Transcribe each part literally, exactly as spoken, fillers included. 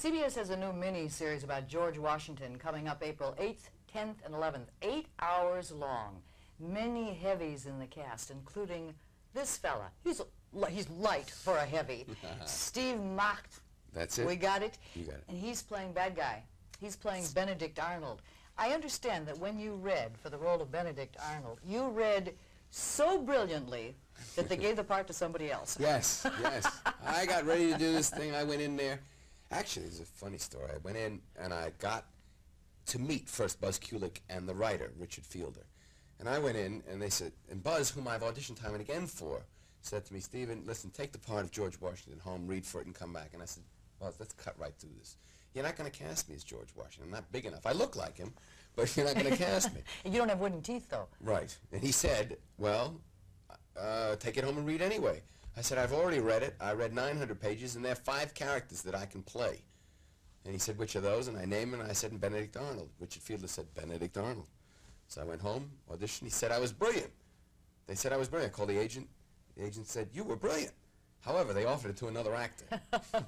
C B S has a new mini-series about George Washington coming up April eighth, tenth, and eleventh, eight hours long. Many heavies in the cast, including this fella. He's, he's light for a heavy. Steve Macht. That's it. We got it? You got it. And he's playing bad guy. He's playing Benedict Arnold. I understand that when you read for the role of Benedict Arnold, you read so brilliantly that they gave the part to somebody else. Yes, yes. I got ready to do this thing. I went in there. Actually, it's a funny story. I went in and I got to meet first Buzz Kulick and the writer, Richard Fiedler. And I went in and they said, and Buzz, whom I've auditioned time and again for, said to me, Stephen, listen, take the part of George Washington home, read for it, and come back. And I said, Buzz, let's cut right through this. You're not going to cast me as George Washington. I'm not big enough. I look like him, but you're not going to cast me. You don't have wooden teeth, though. Right. And he said, well, uh, take it home and read anyway. I said, I've already read it. I read nine hundred pages, and there are five characters that I can play. And he said, which are those? And I named him, and I said, Benedict Arnold. Richard Fiedler said, Benedict Arnold. So I went home, auditioned. He said I was brilliant. They said I was brilliant. I called the agent. The agent said, you were brilliant. However, they offered it to another actor.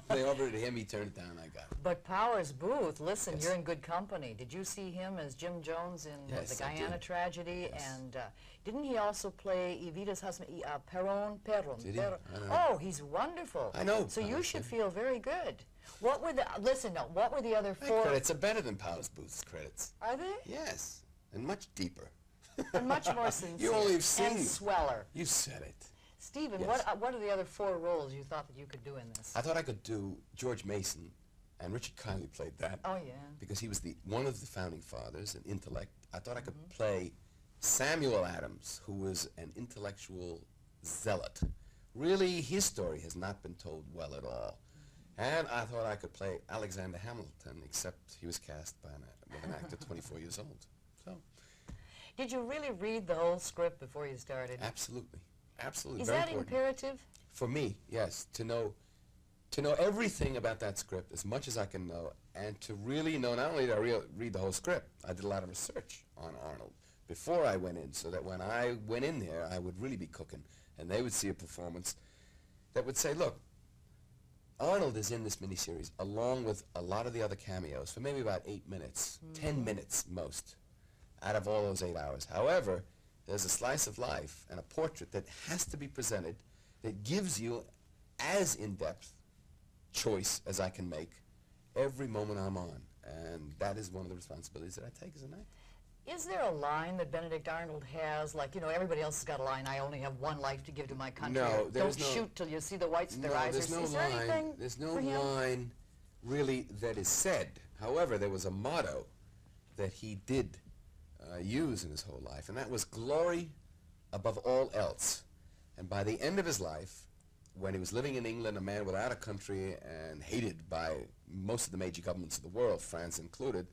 They offered it to him, he turned it down, I got it. But Powers Booth, listen, yes. You're in good company. Did you see him as Jim Jones in yes, the Guyana tragedy? Yes. And uh, didn't he also play Evita's husband, uh, Peron? Peron. Did he? Peron. Oh, he's wonderful. I know. So I you should feel very good. What were the, uh, listen, no, what were the other four? My credits are better than Powers Booth's credits. Are they? Yes, and much deeper. And much more sincere. You only have seen. And sweller. You said it. Stephen, yes. what, uh, what are the other four roles you thought that you could do in this? I thought I could do George Mason, and Richard Kiley played that. Oh, yeah. Because he was the one of the founding fathers, an intellect. I thought I could mm-hmm. play Samuel Adams, who was an intellectual zealot. Really, his story has not been told well at all. And I thought I could play Alexander Hamilton, except he was cast by an, with an actor twenty-four years old. So, did you really read the whole script before you started? Absolutely. Absolutely. Is that imperative? For me, yes. To know, to know everything about that script, as much as I can know, and to really know, not only did I re read the whole script, I did a lot of research on Arnold before I went in, so that when I went in there, I would really be cooking, and they would see a performance that would say, look, Arnold is in this miniseries, along with a lot of the other cameos, for maybe about eight minutes, mm. ten minutes most, out of all those eight hours. However, there's a slice of life and a portrait that has to be presented that gives you as in-depth choice as I can make every moment I'm on. And that is one of the responsibilities that I take as an actor. Is there a line that Benedict Arnold has, like, you know, everybody else has got a line, I only have one life to give to my country. No, there's Don't no shoot till you see the whites of their no, eyes. There's no line, there's no line really that is said. However, there was a motto that he did Uh, use in his whole life, and that was glory above all else. And by the end of his life, when he was living in England, a man without a country and hated by most of the major governments of the world, France included,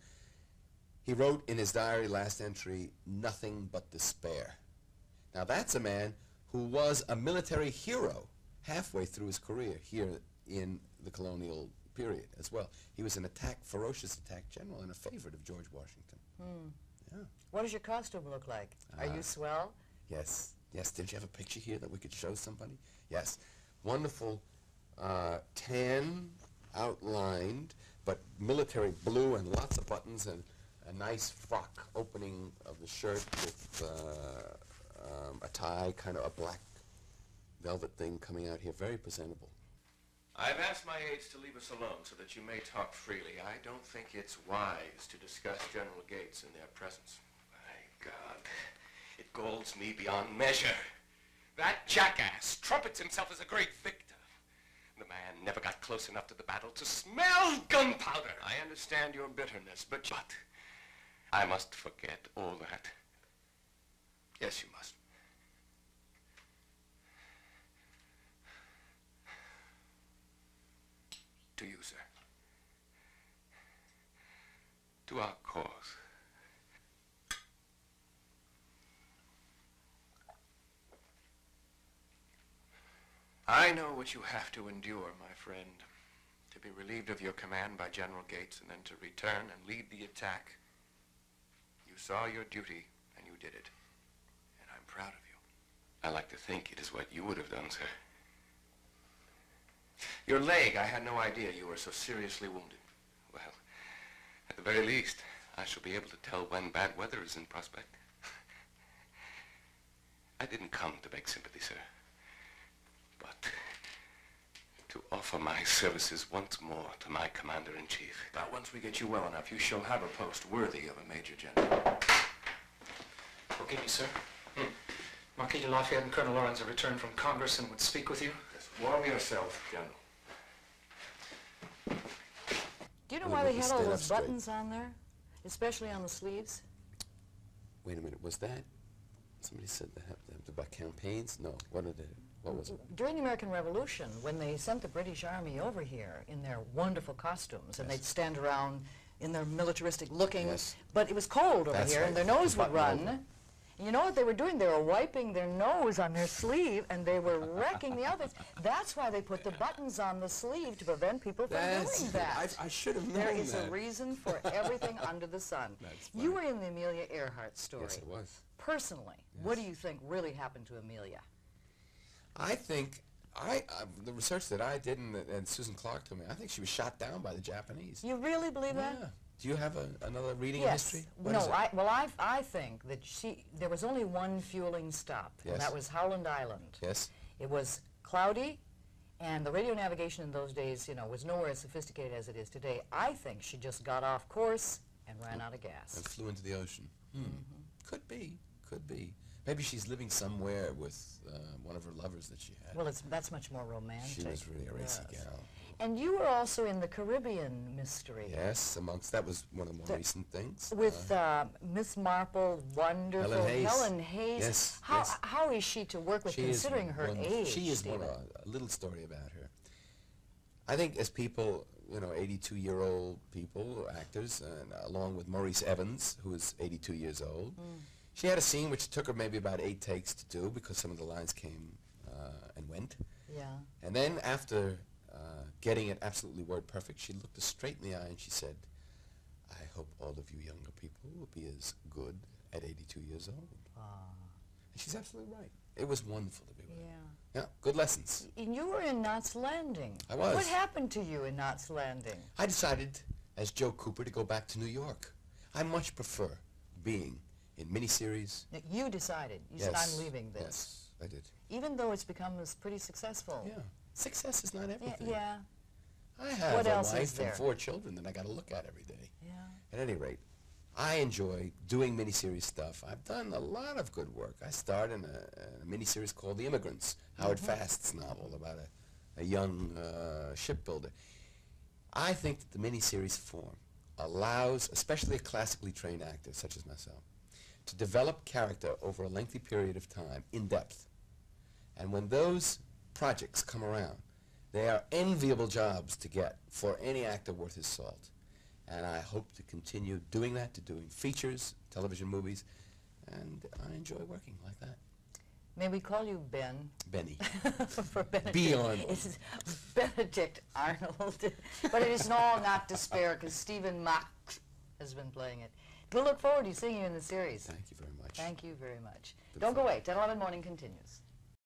he wrote in his diary last entry, nothing but despair. Now that's a man who was a military hero halfway through his career here in the colonial period as well. He was an attack, ferocious attack general and a favorite of George Washington. Hmm. Yeah. What does your costume look like? Uh, Are you swell? Yes. Yes. Did you have a picture here that we could show somebody? Yes. Wonderful uh, tan outlined, but military blue and lots of buttons and a nice frock opening of the shirt with uh, um, a tie, kind of a black velvet thing coming out here. Very presentable. I've asked my aides to leave us alone so that you may talk freely. I don't think it's wise to discuss General Gates in their presence. My God, it galls me beyond measure. That jackass trumpets himself as a great victor. The man never got close enough to the battle to smell gunpowder. I understand your bitterness, but, but I must forget all that. Yes, you must. To you, sir. To our cause. I know what you have to endure, my friend. To be relieved of your command by General Gates and then to return and lead the attack. You saw your duty and you did it. And I'm proud of you. I like to think it is what you would have done, sir. Your leg, I had no idea you were so seriously wounded. the very least, I shall be able to tell when bad weather is in prospect. I didn't come to beg sympathy, sir, but to offer my services once more to my commander-in-chief. But once we get you well enough, you shall have a post worthy of a major general. Forgive me, sir. Hmm. Marquis de Lafayette and Colonel Lawrence have returned from Congress and would speak with you. Yes, warm yourself, General. Do you know why they had all those buttons on there, especially on the sleeves? Wait a minute, was that? Somebody said that happened about campaigns? No, what did it? What was it? During the American Revolution, when they sent the British Army over here in their wonderful costumes, yes, and they'd stand around in their militaristic looking, yes, but it was cold over That's here, right. and their nose the would run. Over. And you know what they were doing? They were wiping their nose on their sleeve, and they were wrecking the others. That's why they put the buttons on the sleeve, to prevent people from That's doing that. I, I should have known that. There is a reason for everything under the sun. You were in the Amelia Earhart story. Yes, it was. Personally, yes, what do you think really happened to Amelia? I think, I, uh, the research that I did and, and Susan Clark told me, I think she was shot down by the Japanese. You really believe yeah. that? Do you have a, another reading yes. of history? What no, I, well, I, I think that she, there was only one fueling stop, yes, and that was Howland Island. Yes. It was cloudy, and the radio navigation in those days, you know, was nowhere as sophisticated as it is today. I think she just got off course and ran mm. out of gas. And flew into the ocean. Hmm. Mm-hmm. Could be, could be. Maybe she's living somewhere with uh, one of her lovers that she had. Well, it's, that's much more romantic. She was really a racy yes. gal. And you were also in the Caribbean mystery. Yes, amongst, that was one of the more the recent things. With uh, uh, Miss Marple, wonderful Helen Hayes. Helen Hayes. Yes, how, yes. how is she to work with, she considering her age? She is one, a little story about her. I think as people, you know, eighty-two-year-old people, actors, and uh, along with Maurice Evans, who is eighty-two years old, mm. she had a scene which took her maybe about eight takes to do, because some of the lines came uh, and went. Yeah. And then after getting it absolutely word perfect, she looked us straight in the eye and she said, "I hope all of you younger people will be as good at eighty-two years old." Ah. And she's absolutely right. It was wonderful to be with yeah. her. Yeah, good lessons. And you were in Knott's Landing. I was. What happened to you in Knott's Landing? I decided, as Joe Cooper, to go back to New York. I much prefer being in miniseries. No, you decided. You yes. said, "I'm leaving this." Yes, I did. Even though it's become pretty successful. Yeah. Success is not everything. Y yeah. I have what a wife and four children that I got to look at every day. Yeah. At any rate, I enjoy doing miniseries stuff. I've done a lot of good work. I starred in a, a miniseries called The Immigrants, Howard mm-hmm. Fast's novel about a, a young uh, shipbuilder. I think that the miniseries form allows, especially a classically trained actor such as myself, to develop character over a lengthy period of time in depth. And when those projects come around, they are enviable jobs to get for any actor worth his salt. And I hope to continue doing that, to doing features, television, movies, and I enjoy working like that. May we call you Ben? Benny. For Benedict. B. Arnold. It's Benedict Arnold. But it is all not despair, because Stephen Macht has been playing it. We'll look forward to seeing you in the series. Thank you very much. Thank you very much. Good Don't fun. Go away. ten eleven morning continues.